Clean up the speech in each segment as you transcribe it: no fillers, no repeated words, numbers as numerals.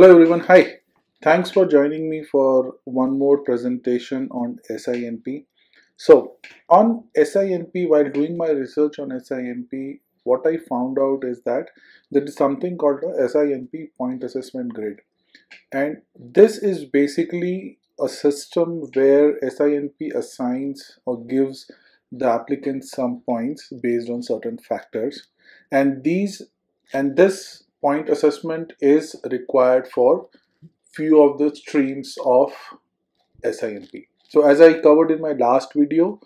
Hello everyone, hi. Thanks for joining me for one more presentation on SINP. So on SINP, while doing my research on SINP, what I found out is that there is something called a SINP point assessment grid. And this is basically a system where SINP assigns or gives the applicant some points based on certain factors. And this point assessment is required for few of the streams of SINP. So as I covered in my last video,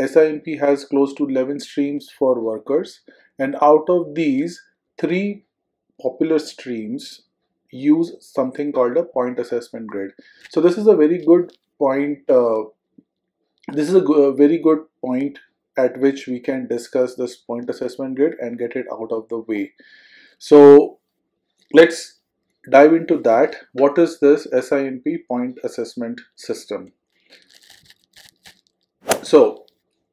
SINP has close to 11 streams for workers, and out of these, 3 popular streams use something called a point assessment grid. So this is a very good point. This is a very good point at which we can discuss this point assessment grid and get it out of the way. So let's dive into that. What is this SINP point assessment system? So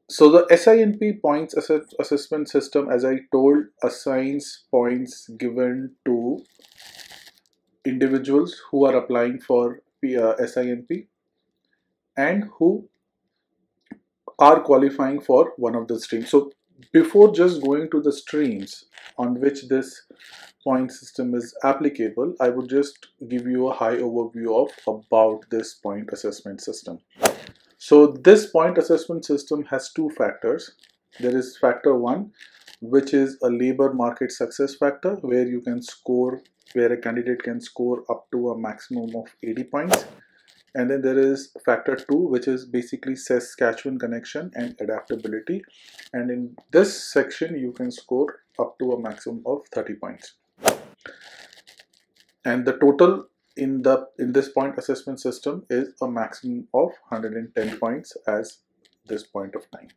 the SINP points assessment system, as I told, assigns points given to individuals who are applying for SINP and who are qualifying for one of the streams. So before just going to the streams on which this point system is applicable, I would just give you a high overview of about this point assessment system. So this point assessment system has 2 factors. There is factor 1, which is a labor market success factor, where you can score, where a candidate can score up to a maximum of 80 points. And then there is factor 2, which is basically Saskatchewan connection and adaptability. And in this section, you can score up to a maximum of 30 points. And the total in this point assessment system is a maximum of 110 points as this point of time.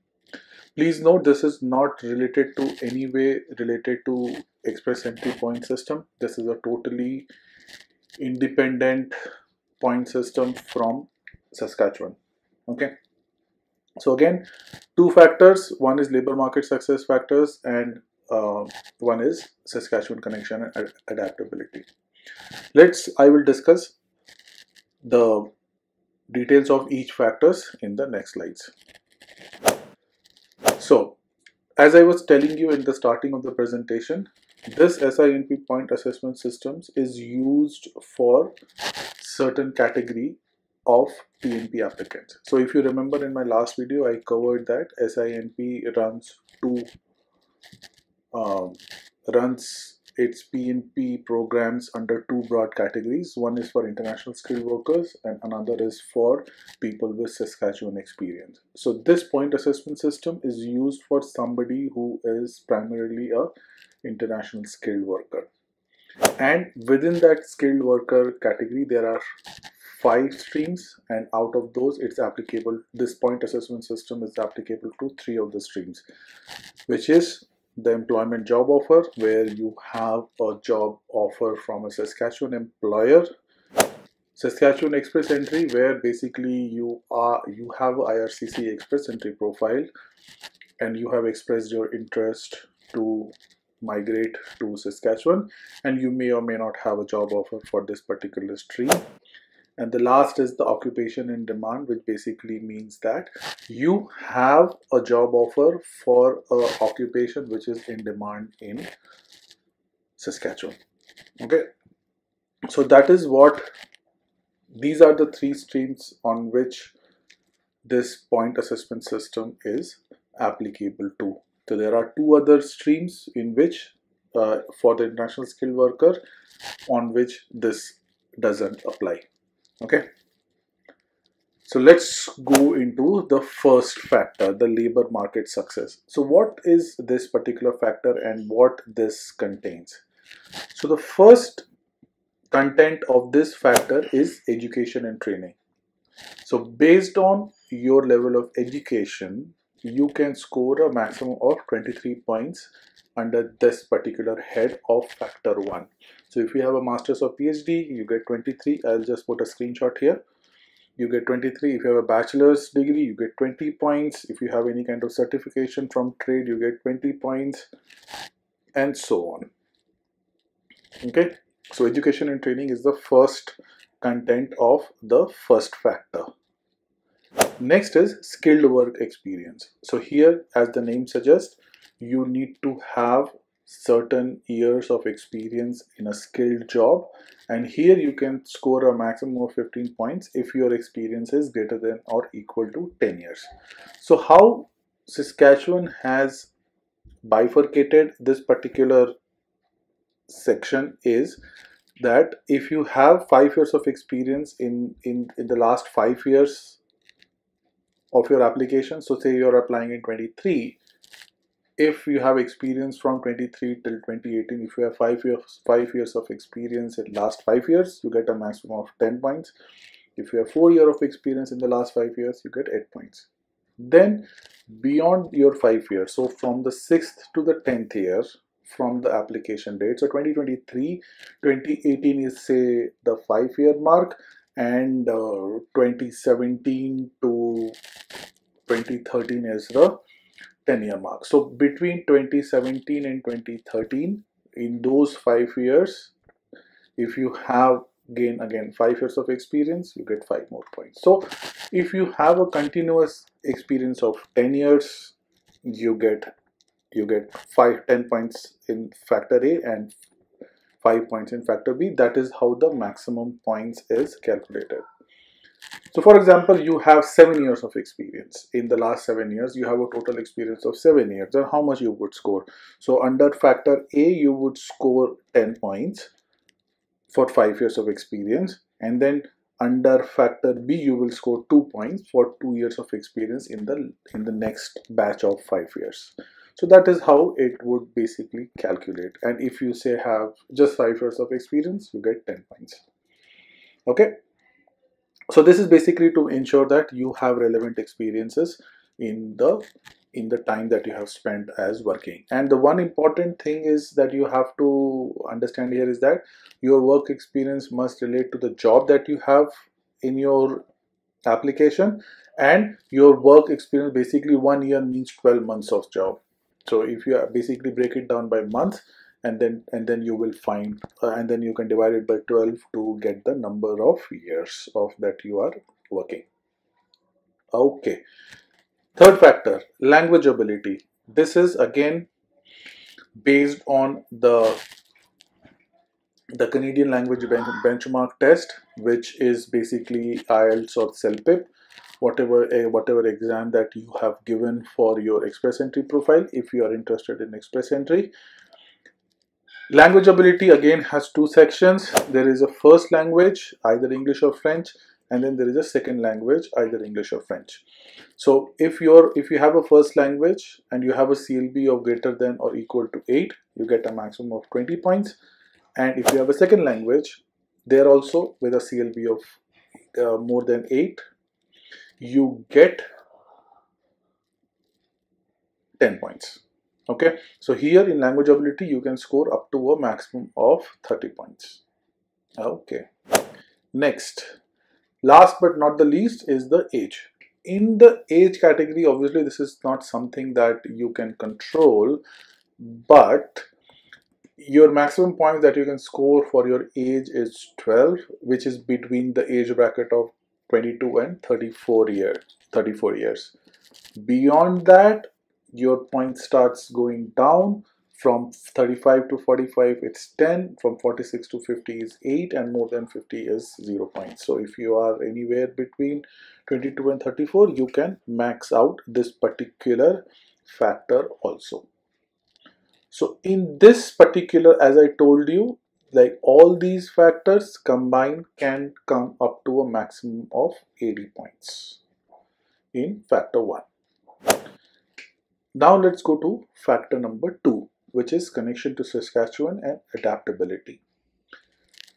Please note, this is not related to any way related to Express Entry point system. This is a totally independent point system from Saskatchewan. Okay, so again, 2 factors. One is labor market success factors, and one is Saskatchewan connection and adaptability. I will discuss the details of each factors in the next slides. So as I was telling you in the starting of the presentation, this SINP point assessment systems is used for certain category of PNP applicants. So if you remember in my last video, I covered that SINP runs its PNP programs under 2 broad categories. One is for international skilled workers and another is for people with Saskatchewan experience. So this point assessment system is used for somebody who is primarily a international skilled worker. And within that skilled worker category, there are 5 streams, and out of those, it's applicable. This point assessment system is applicable to 3 of the streams, which is the employment job offer, where you have a job offer from a Saskatchewan employer. Saskatchewan Express Entry, where basically you have IRCC Express Entry profile and you have expressed your interest to migrate to Saskatchewan, and you may or may not have a job offer for this particular stream. And the last is the occupation in demand, which basically means that you have a job offer for an occupation which is in demand in Saskatchewan. Okay, so that is what these are the 3 streams on which this point assessment system is applicable to. So there are 2 other streams in which for the international skilled worker on which this doesn't apply. Okay, so let's go into the first factor, the labor market success. So what is this particular factor and what this contains? So the first content of this factor is education and training. So based on your level of education, you can score a maximum of 23 points under this particular head of factor 1. So if you have a master's or PhD, you get 23. I'll just put a screenshot here. You get 23. If you have a bachelor's degree, you get 20 points. If you have any kind of certification from trade, you get 20 points, and so on. Okay, So education and training is the first content of the first factor. Next is skilled work experience. So here, as the name suggests, you need to have certain years of experience in a skilled job, and here you can score a maximum of 15 points if your experience is greater than or equal to 10 years. So how Saskatchewan has bifurcated this particular section is that if you have 5 years of experience in the last 5 years of your application, so say you're applying in 23, if you have experience from 23 till 2018, if you have 5 years of experience in the last 5 years, you get a maximum of 10 points. If you have 4 years of experience in the last 5 years, you get 8 points. Then beyond your 5 years, so from the 6th to the 10th year from the application date, so 2023, 2018 is say the 5 year mark, and 2017 to 2013 is the 10-year mark. So between 2017 and 2013, in those 5 years, if you have gained again 5 years of experience, you get 5 more points. So if you have a continuous experience of 10 years, you get 10 points in factor A and 5 points in factor B. That is how the maximum points is calculated. So for example, you have 7 years of experience. In the last 7 years, you have a total experience of 7 years. Then how much you would score? So under factor A, you would score 10 points for 5 years of experience. And then under factor B, you will score 2 points for 2 years of experience in the next batch of 5 years. So that is how it would basically calculate. And if you say have just 5 years of experience, you get 10 points. Okay. So this is basically to ensure that you have relevant experiences in the time that you have spent as working. And the one important thing is that you have to understand here is that your work experience must relate to the job that you have in your application, and your work experience, basically 1 year means 12 months of job. So if you basically break it down by month, and then you will find and then you can divide it by 12 to get the number of years of that you are working. Okay. Third factor, language ability. This is again based on the Canadian language benchmark test, which is basically IELTS or CELPIP, whatever exam that you have given for your Express Entry profile, if you are interested in Express Entry. Language ability again has two sections. There is a first language, either English or French, and then there is a second language, either English or French. So if you have a first language and you have a CLB of greater than or equal to 8, you get a maximum of 20 points. And if you have a second language, there also with a CLB of more than 8, you get 10 points. Okay, so here in language ability, you can score up to a maximum of 30 points. Okay, next, last but not the least is the age. In the age category, obviously, this is not something that you can control, but your maximum points that you can score for your age is 12, which is between the age bracket of 22 and 34 years. Beyond that, your point starts going down. From 35 to 45, it's 10. From 46 to 50 is 8, and more than 50 is 0 points. So if you are anywhere between 22 and 34, you can max out this particular factor also. So in this particular, as I told you, like all these factors combined can come up to a maximum of 80 points in factor 1. Now let's go to factor number 2, which is connection to Saskatchewan and adaptability.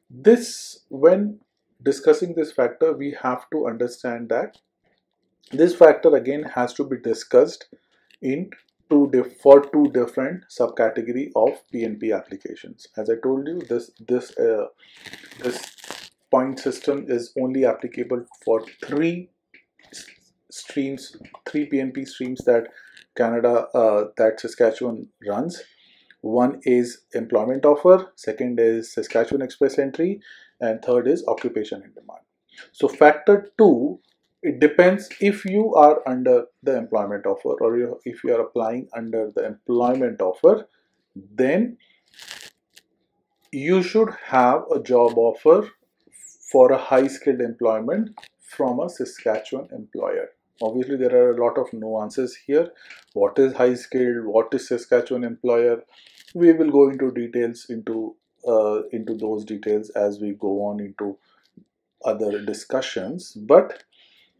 This, when discussing this factor, we have to understand that this factor again has to be discussed in for two different subcategory of PNP applications. As I told you, this point system is only applicable for 3 PNP streams that Saskatchewan runs. One is employment offer, second is Saskatchewan Express Entry, and third is occupation in demand. So factor 2, it depends if you are under the employment offer or if you are applying under the employment offer, then you should have a job offer for a high skilled employment from a Saskatchewan employer. Obviously, there are a lot of nuances here. What is high skilled? What is Saskatchewan employer? We will go into details into those details as we go on into other discussions. But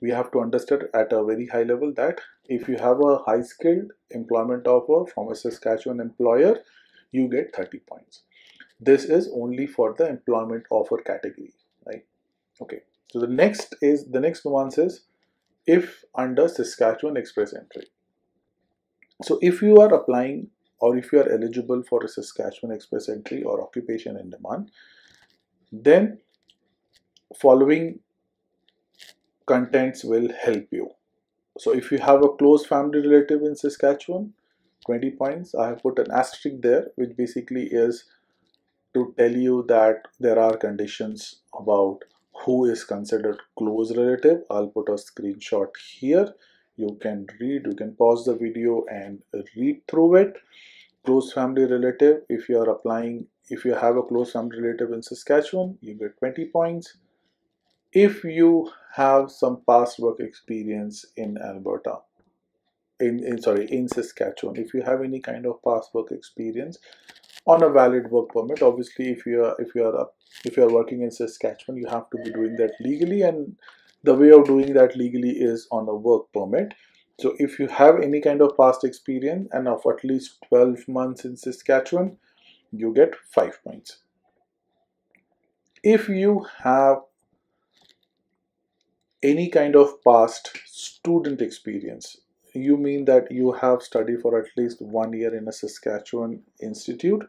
we have to understand at a very high level that if you have a high skilled employment offer from a Saskatchewan employer, you get 30 points. This is only for the employment offer category, right? Okay. So the next nuance is if under Saskatchewan Express Entry. So if you are applying or if you are eligible for a Saskatchewan Express Entry or occupation in demand, then following contents will help you. So if you have a close family relative in Saskatchewan, 20 points. I have put an asterisk there, which basically is to tell you that there are conditions about who is considered close relative. I'll put a screenshot here. You can read, you can pause the video and read through it. Close family relative, if you are applying, if you have a close family relative in Saskatchewan, you get 20 points. If you have some past work experience in Alberta, in Saskatchewan, if you have any kind of past work experience on a valid work permit, obviously if you are working in Saskatchewan, you have to be doing that legally, and the way of doing that legally is on a work permit. So if you have any kind of past experience and of at least 12 months in Saskatchewan, you get 5 points. If you have any kind of past student experience, you mean that you have studied for at least 1 year in a Saskatchewan institute,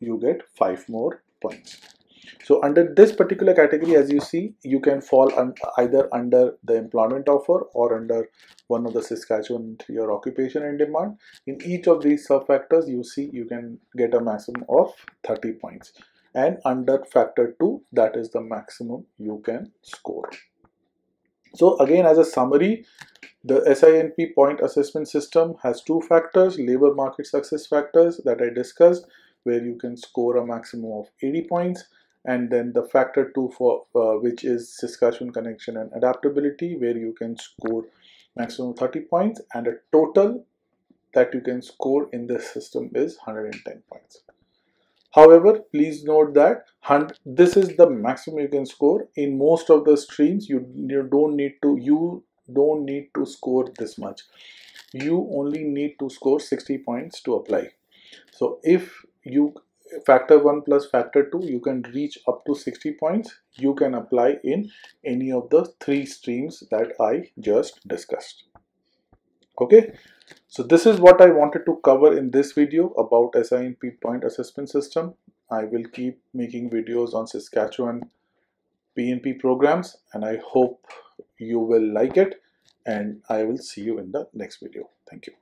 you get 5 more points. So under this particular category, as you see, you can fall either under the employment offer or under one of the Saskatchewan entry or occupation in demand. In each of these sub-factors, you see you can get a maximum of 30 points. And under factor 2, that is the maximum you can score. So again, as a summary, the SINP point assessment system has 2 factors, labor market success factors that I discussed, where you can score a maximum of 80 points, and then the factor 2 for which is Saskatchewan connection and adaptability, where you can score maximum 30 points, and a total that you can score in this system is 110 points. However, please note that this is the maximum you can score. In most of the streams, you don't need to score this much. You only need to score 60 points to apply. So if you factor 1 plus factor 2, you can reach up to 60 points. You can apply in any of the 3 streams that I just discussed. Okay, so this is what I wanted to cover in this video about SINP point assessment system. I will keep making videos on Saskatchewan PNP programs, and I hope you will like it, and I will see you in the next video. Thank you.